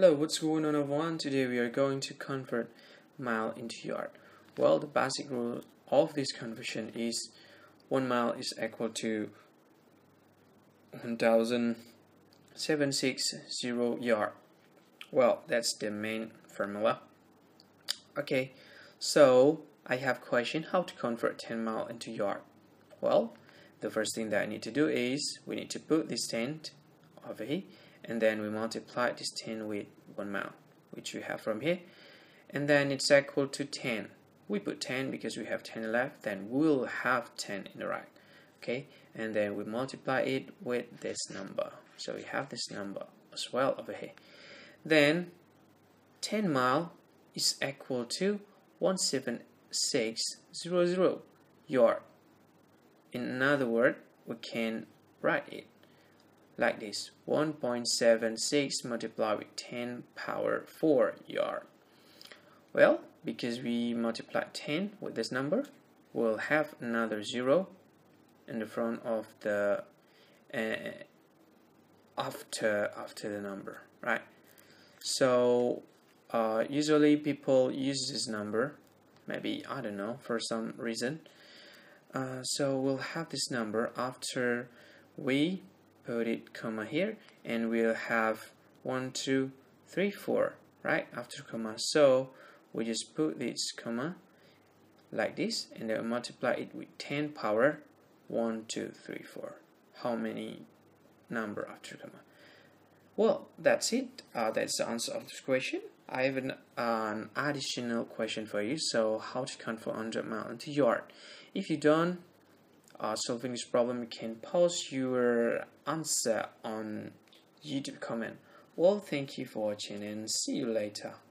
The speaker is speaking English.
Hello, what's going on everyone? Today we are going to convert mile into yard. Well, the basic rule of this conversion is 1 mile is equal to 1,760 yard. Well, that's the main formula. Okay, so I have question how to convert 10 mile into yard. Well, the first thing that I need to do is we need to put this 10 over here, and then we multiply this 10 with 1 mile, which we have from here, and then it's equal to 10. We put 10 because we have 10 left, then we'll have 10 in the right. Okay, and then we multiply it with this number, so we have this number as well over here. Then 10 mile is equal to 17600 yard. In other word, we can write it like this: 1.76 multiplied with 10 power 4 yard. Well, because we multiply 10 with this number, we'll have another 0 in the front of the after the number, right? So usually people use this number, maybe I don't know for some reason. So we'll have this number after we put it comma here, and we'll have 1 2 3 4 right after comma, so we just put this comma like this and then multiply it with 10 power 1 2 3 4, how many number after comma. Well, that's it. That's the answer of this question. I have an additional question for you. So how to convert 100 mile into yard. If you don't solving this problem, you can post your answer on YouTube comment. Well, thank you for watching and see you later.